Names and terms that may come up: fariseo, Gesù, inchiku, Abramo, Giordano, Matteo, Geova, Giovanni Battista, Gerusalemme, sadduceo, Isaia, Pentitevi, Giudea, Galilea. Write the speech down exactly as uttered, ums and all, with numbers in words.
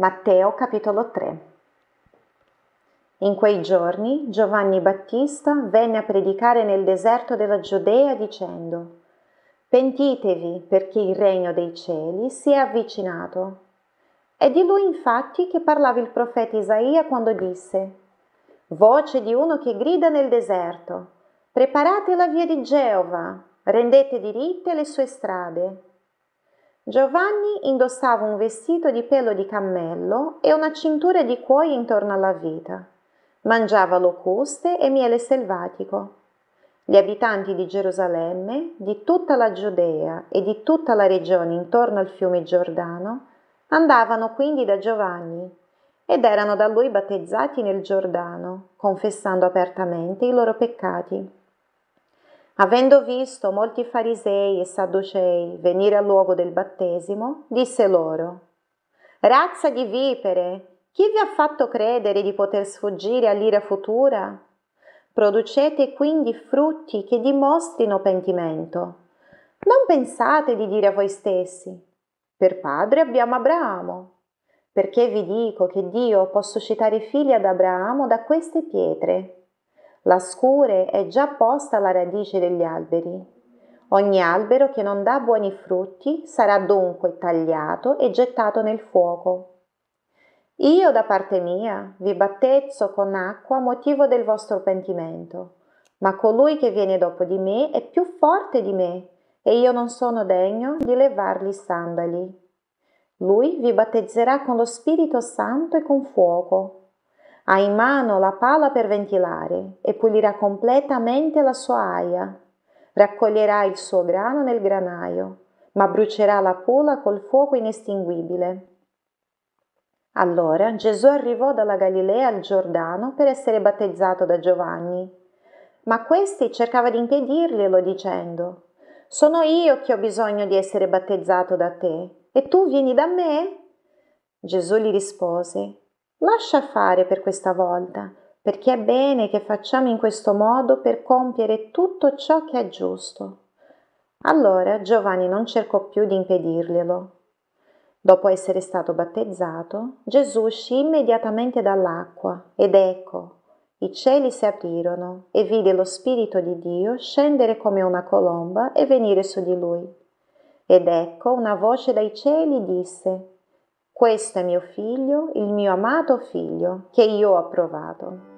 Matteo capitolo tre. In quei giorni Giovanni Battista venne a predicare nel deserto della Giudea dicendo: Pentitevi, perché il regno dei cieli si è avvicinato. È di lui infatti che parlava il profeta Isaia quando disse: Voce di uno che grida nel deserto, preparate la via di Geova, rendete diritte le sue strade. Giovanni indossava un vestito di pelo di cammello e una cintura di cuoio intorno alla vita. Mangiava locuste e miele selvatico. Gli abitanti di Gerusalemme, di tutta la Giudea e di tutta la regione intorno al fiume Giordano andavano quindi da Giovanni ed erano da lui battezzati nel Giordano, confessando apertamente i loro peccati. Avendo visto molti farisei e sadducei venire al luogo del battesimo, disse loro: «Razza di vipere, chi vi ha fatto credere di poter sfuggire all'ira futura? Producete quindi frutti che dimostrino pentimento. Non pensate di dire a voi stessi: per padre abbiamo Abramo, perché vi dico che Dio può suscitare figli ad Abramo da queste pietre. La scure è già posta alla radice degli alberi. Ogni albero che non dà buoni frutti sarà dunque tagliato e gettato nel fuoco. Io da parte mia vi battezzo con acqua a motivo del vostro pentimento, ma colui che viene dopo di me è più forte di me e io non sono degno di levargli i sandali. Lui vi battezzerà con lo Spirito Santo e con fuoco. Ha in mano la pala per ventilare e pulirà completamente la sua aia. Raccoglierà il suo grano nel granaio, ma brucerà la pula col fuoco inestinguibile». Allora Gesù arrivò dalla Galilea al Giordano per essere battezzato da Giovanni, ma questi cercava di impedirglielo dicendo: «Sono io che ho bisogno di essere battezzato da te, e tu vieni da me?» Gesù gli rispose: «Lascia fare per questa volta, perché è bene che facciamo in questo modo per compiere tutto ciò che è giusto». Allora Giovanni non cercò più di impedirglielo. Dopo essere stato battezzato, Gesù uscì immediatamente dall'acqua ed ecco, i cieli si aprirono e vide lo Spirito di Dio scendere come una colomba e venire su di lui. Ed ecco, una voce dai cieli disse: «Questo è mio figlio, il mio amato figlio, che io ho approvato».